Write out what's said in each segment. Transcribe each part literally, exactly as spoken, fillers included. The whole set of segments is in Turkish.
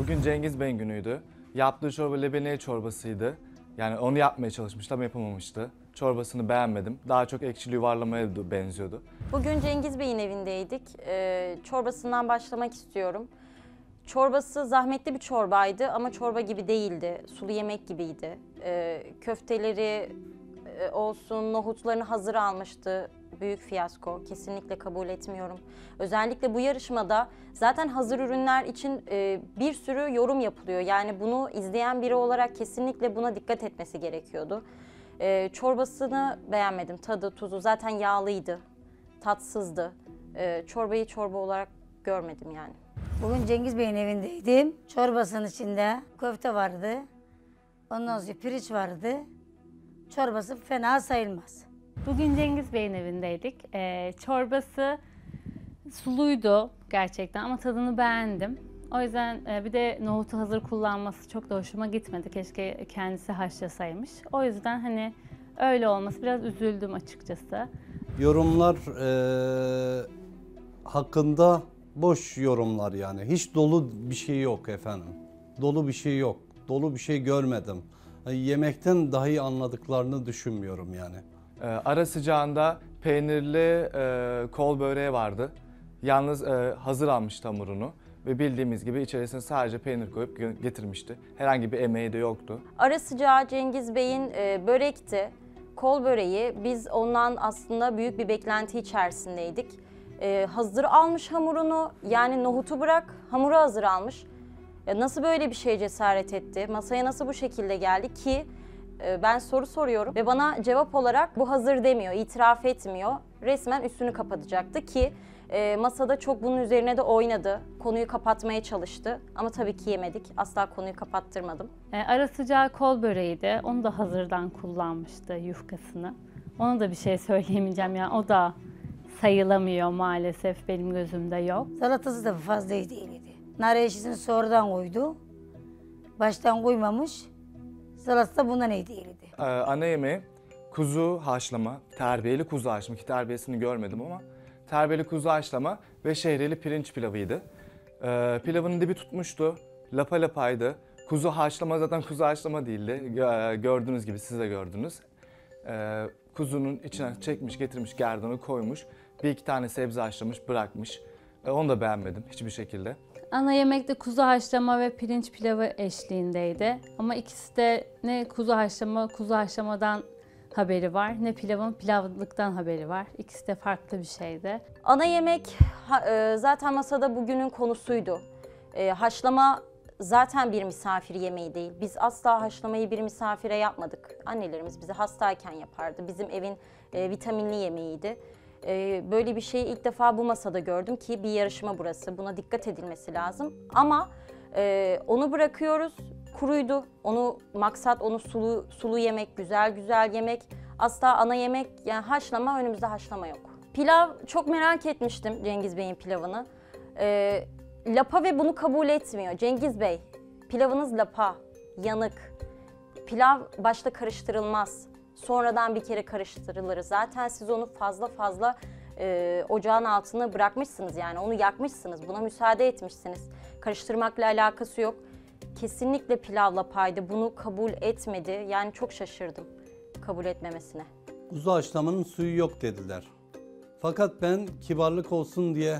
Bugün Cengiz Bey'in günüydü. Yaptığı çorba lebeniye çorbasıydı. Yani onu yapmaya çalışmıştı ama yapamamıştı. Çorbasını beğenmedim. Daha çok ekşili yuvarlamaya benziyordu. Bugün Cengiz Bey'in evindeydik. Ee, çorbasından başlamak istiyorum. Çorbası zahmetli bir çorbaydı ama çorba gibi değildi. Sulu yemek gibiydi. Ee, köfteleri olsun, nohutlarını hazır almıştı. Büyük fiyasko. Kesinlikle kabul etmiyorum. Özellikle bu yarışmada zaten hazır ürünler için e, bir sürü yorum yapılıyor. Yani bunu izleyen biri olarak kesinlikle buna dikkat etmesi gerekiyordu. E, çorbasını beğenmedim. Tadı, tuzu zaten yağlıydı. Tatsızdı. E, çorbayı çorba olarak görmedim yani. Bugün Cengiz Bey'in evindeydim. Çorbasının içinde köfte vardı. Ondan sonra pirinç vardı. Çorbası fena sayılmaz. Bugün Cengiz Bey'in evindeydik. Ee, çorbası suluydu gerçekten ama tadını beğendim. O yüzden e, bir de nohutu hazır kullanması çok da hoşuma gitmedi. Keşke kendisi haşlasaymış. O yüzden hani öyle olması biraz üzüldüm açıkçası. Yorumlar e, hakkında boş yorumlar yani. Hiç dolu bir şey yok efendim. Dolu bir şey yok. Dolu bir şey görmedim. Yemekten dahi anladıklarını düşünmüyorum yani. Ee, ara sıcağında peynirli e, kol böreği vardı. Yalnız e, hazır almıştı hamurunu ve bildiğimiz gibi içerisine sadece peynir koyup getirmişti. Herhangi bir emeği de yoktu. Ara sıcağı Cengiz Bey'in e, börekti, kol böreği. Biz ondan aslında büyük bir beklenti içerisindeydik. E, hazır almış hamurunu, yani nohutu bırak, hamuru hazır almış. Ya nasıl böyle bir şeye cesaret etti? Masaya nasıl bu şekilde geldi ki? Ben soru soruyorum ve bana cevap olarak bu hazır demiyor, itiraf etmiyor. Resmen üstünü kapatacaktı ki masada çok bunun üzerine de oynadı. Konuyu kapatmaya çalıştı ama tabii ki yemedik. Asla konuyu kapattırmadım. Ara sıcağı kol böreğiydi. Onu da hazırdan kullanmıştı yufkasını. Ona da bir şey söyleyemeyeceğim yani, o da sayılamıyor maalesef, benim gözümde yok. Salatası da fazla iyi değildi. Nar ekşisini sonradan koydu. Baştan koymamış. Salatası da bundan iyi değildi. Ee, ana yemeği kuzu haşlama, terbiyeli kuzu haşlama, ki terbiyesini görmedim ama terbiyeli kuzu haşlama ve şehriyeli pirinç pilavıydı. Ee, pilavın dibi tutmuştu, lapa lapaydı. Kuzu haşlama zaten kuzu haşlama değildi. Gördüğünüz gibi, siz de gördünüz. Ee, kuzunun içine çekmiş, getirmiş, gerdonu koymuş. Bir iki tane sebze haşlamış, bırakmış. Ee, onu da beğenmedim hiçbir şekilde. Ana yemekte kuzu haşlama ve pirinç pilavı eşliğindeydi. Ama ikisi de ne kuzu haşlama, kuzu haşlamadan haberi var, ne pilavın pilavlıktan haberi var. İkisi de farklı bir şeydi. Ana yemek zaten masada bugünün konusuydu. Haşlama zaten bir misafir yemeği değil. Biz asla haşlamayı bir misafire yapmadık. Annelerimiz bizi hastayken yapardı. Bizim evin vitaminli yemeğiydi. Böyle bir şeyi ilk defa bu masada gördüm ki bir yarışma burası. Buna dikkat edilmesi lazım. Ama e, onu bırakıyoruz. Kuruydu. Onu maksat onu sulu sulu yemek, güzel güzel yemek. Asla ana yemek, yani haşlama, önümüzde haşlama yok. Pilav, çok merak etmiştim Cengiz Bey'in pilavını. E, lapa ve bunu kabul etmiyor. Cengiz Bey, pilavınız lapa, yanık. Pilav başta karıştırılmaz. Sonradan bir kere karıştırılır. Zaten siz onu fazla fazla e, ocağın altına bırakmışsınız, yani onu yakmışsınız. Buna müsaade etmişsiniz. Karıştırmakla alakası yok. Kesinlikle pilavla paydı. Bunu kabul etmedi. Yani çok şaşırdım kabul etmemesine. Kuzu haşlamanın suyu yok dediler. Fakat ben kibarlık olsun diye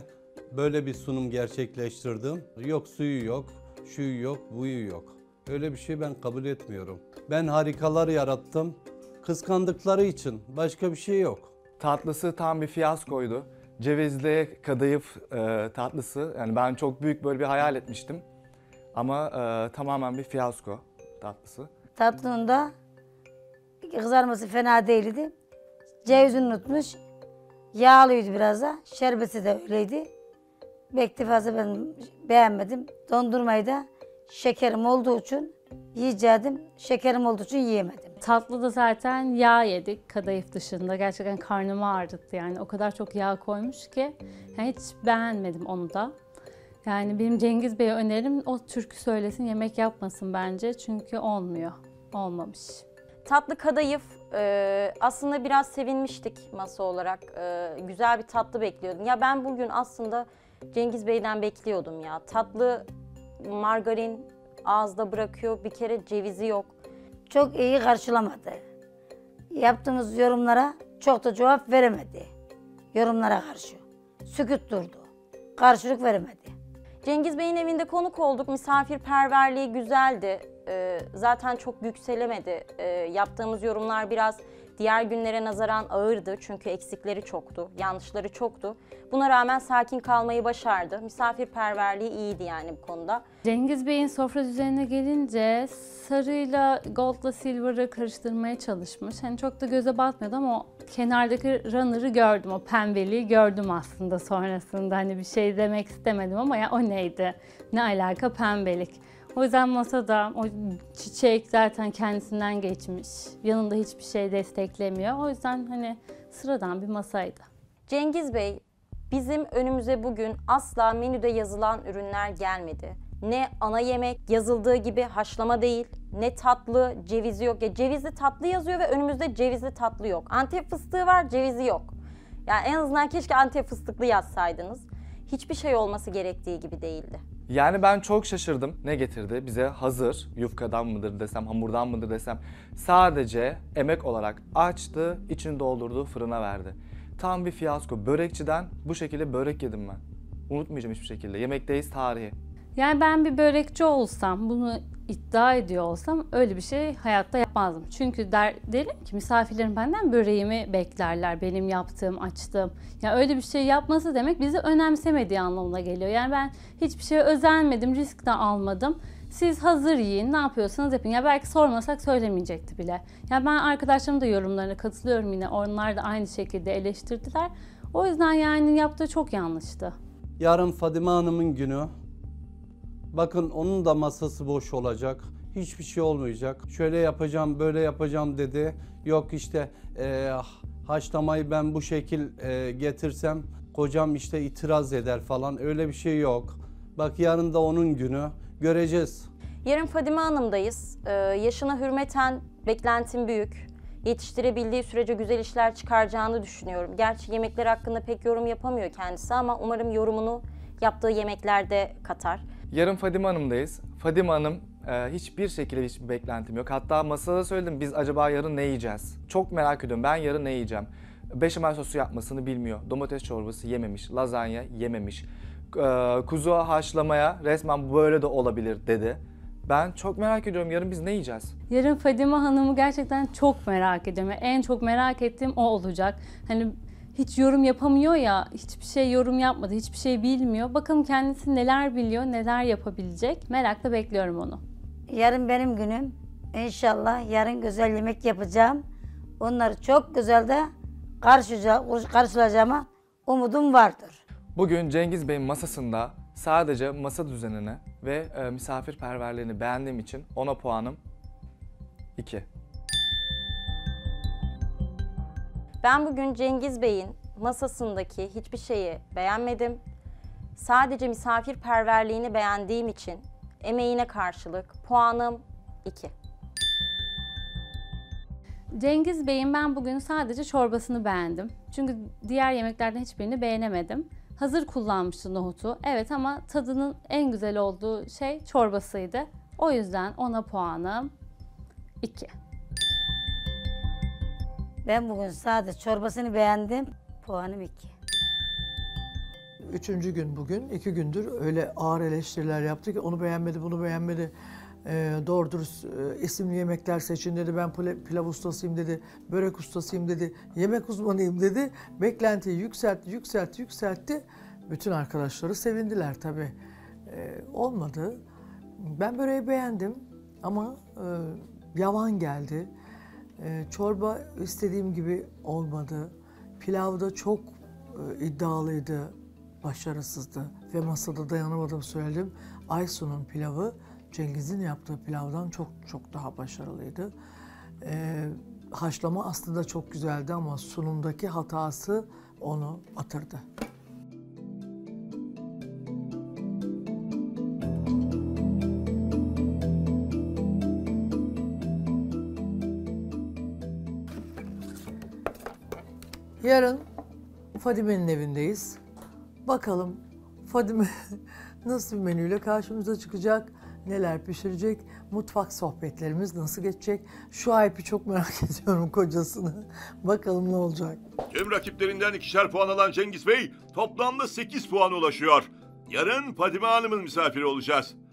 böyle bir sunum gerçekleştirdim. Yok suyu yok, şuyu yok, buyu yok. Öyle bir şey ben kabul etmiyorum. Ben harikalar yarattım. Kıskandıkları için başka bir şey yok. Tatlısı tam bir fiyaskoydu. Cevizli kadayıf e, tatlısı. Yani ben çok büyük böyle bir hayal etmiştim. Ama e, tamamen bir fiyasko tatlısı. Tatlının da kızarması fena değildi. Cevizini unutmuş. Yağlıydı biraz da. Şerbeti de öyleydi. Bekti fazla ben beğenmedim. Dondurmayı da şekerim olduğu için yiyeceğim. Şekerim olduğu için yiyemedim. Tatlı da zaten yağ yedik kadayıf dışında. Gerçekten karnımı ağrıttı yani. O kadar çok yağ koymuş ki. Yani hiç beğenmedim onu da. Yani benim Cengiz Bey'e önerim, o türkü söylesin, yemek yapmasın bence. Çünkü olmuyor. Olmamış. Tatlı kadayıf. E, aslında biraz sevinmiştik masa olarak. E, güzel bir tatlı bekliyordum. Ya ben bugün aslında Cengiz Bey'den bekliyordum ya. Tatlı margarin ağızda bırakıyor, bir kere cevizi yok. Çok iyi karşılamadı. Yaptığımız yorumlara çok da cevap veremedi. Yorumlara karşı. Sükut durdu. Karşılık veremedi. Cengiz Bey'in evinde konuk olduk. Misafirperverliği güzeldi. Ee, zaten çok yükselemedi. Ee, yaptığımız yorumlar biraz diğer günlere nazaran ağırdı. Çünkü eksikleri çoktu, yanlışları çoktu. Buna rağmen sakin kalmayı başardı. Misafirperverliği iyiydi yani bu konuda. Cengiz Bey'in sofra düzenine gelince sarıyla, goldla, silver'ı karıştırmaya çalışmış. Hani çok da göze batmıyordu ama o kenardaki runner'ı gördüm, o pembeliği gördüm aslında sonrasında. Hani bir şey demek istemedim ama ya o neydi? Ne alaka pembelik? O yüzden masada o çiçek zaten kendisinden geçmiş. Yanında hiçbir şey desteklemiyor. O yüzden hani sıradan bir masaydı. Cengiz Bey, bizim önümüze bugün asla menüde yazılan ürünler gelmedi. Ne ana yemek yazıldığı gibi haşlama değil, ne tatlı, cevizi yok. Ya cevizli tatlı yazıyor ve önümüzde cevizli tatlı yok. Antep fıstığı var, cevizi yok. Yani en azından keşke Antep fıstıklı yazsaydınız. Hiçbir şey olması gerektiği gibi değildi. Yani ben çok şaşırdım. Ne getirdi? Bize hazır, yufkadan mıdır desem, hamurdan mıdır desem. Sadece emek olarak açtı, içini doldurdu, fırına verdi. Tam bir fiyasko. Börekçiden bu şekilde börek yedim ben. Unutmayacağım hiçbir şekilde. Yemekteyiz tarihi. Yani ben bir börekçi olsam, bunu iddia ediyor olsam öyle bir şey hayatta yapmazdım. Çünkü der, derim ki misafirlerim benden böreğimi beklerler, benim yaptığım, açtığım. Ya öyle bir şey yapması demek bizi önemsemediği anlamına geliyor. Yani ben hiçbir şeye özenmedim, risk de almadım. Siz hazır yiyin, ne yapıyorsanız yapın. Ya belki sormasak söylemeyecekti bile. Ya ben arkadaşlarımın da yorumlarına katılıyorum yine. Onlar da aynı şekilde eleştirdiler. O yüzden yani yaptığı çok yanlıştı. Yarın Fadime Hanım'ın günü. Bakın onun da masası boş olacak, hiçbir şey olmayacak. Şöyle yapacağım, böyle yapacağım dedi. Yok işte e, haşlamayı ben bu şekil e, getirsem kocam işte itiraz eder falan, öyle bir şey yok. Bak yarın da onun günü, göreceğiz. Yarın Fadime Hanım'dayız. Ee, yaşına hürmeten beklentim büyük. Yetiştirebildiği sürece güzel işler çıkaracağını düşünüyorum. Gerçi yemekler hakkında pek yorum yapamıyor kendisi ama umarım yorumunu yaptığı yemeklerde katar. Yarın Fadime Hanım'dayız. Fadime Hanım e, hiçbir şekilde hiçbir beklentim yok. Hatta masada söyledim, biz acaba yarın ne yiyeceğiz? Çok merak ediyorum, ben yarın ne yiyeceğim? Beşamel sosu yapmasını bilmiyor. Domates çorbası yememiş, lazanya yememiş. E, kuzu haşlamaya resmen böyle de olabilir dedi. Ben çok merak ediyorum, yarın biz ne yiyeceğiz? Yarın Fadime Hanım'ı gerçekten çok merak ediyorum. Yani en çok merak ettiğim o olacak. Hani hiç yorum yapamıyor ya, hiçbir şey yorum yapmadı, hiçbir şey bilmiyor. Bakalım kendisi neler biliyor, neler yapabilecek. Merakla bekliyorum onu. Yarın benim günüm. İnşallah yarın güzel yemek yapacağım. Onları çok güzel de karşılayacağıma umudum vardır. Bugün Cengiz Bey'in masasında sadece masa düzenini ve misafirperverliğini beğendiğim için ona puanım iki. Ben bugün Cengiz Bey'in masasındaki hiçbir şeyi beğenmedim. Sadece misafirperverliğini beğendiğim için emeğine karşılık puanım iki. Cengiz Bey'in ben bugün sadece çorbasını beğendim. Çünkü diğer yemeklerden hiçbirini beğenemedim. Hazır kullanmıştı nohutu. Evet ama tadının en güzel olduğu şey çorbasıydı. O yüzden ona puanım iki. Ben bugün sadece çorbasını beğendim, puanım iki. Üçüncü gün bugün, iki gündür öyle ağır eleştiriler yaptı ki onu beğenmedi, bunu beğenmedi. E, doğru dürüst e, isimli yemekler seçin dedi, ben pilav ustasıyım dedi, börek ustasıyım dedi, yemek uzmanıyım dedi. Beklentiyi yükseltti, yükseltti, yükseltti. Bütün arkadaşları sevindiler tabii. E, olmadı. Ben böreği beğendim ama e, yavan geldi. Ee, çorba istediğim gibi olmadı. Pilavda çok e, iddialıydı, başarısızdı ve masada dayanamadım söyledim. Aysu'nun pilavı Cengiz'in yaptığı pilavdan çok çok daha başarılıydı. Ee, haşlama aslında çok güzeldi ama sunumdaki hatası onu batırdı. Yarın Fadime'nin evindeyiz. Bakalım Fadime nasıl bir menüyle karşımıza çıkacak, neler pişirecek, mutfak sohbetlerimiz nasıl geçecek? Şu ayıpı çok merak ediyorum, kocasını. Bakalım ne olacak? Tüm rakiplerinden ikişer puan alan Cengiz Bey toplamda sekiz puana ulaşıyor. Yarın Fadime Hanım'ın misafiri olacağız.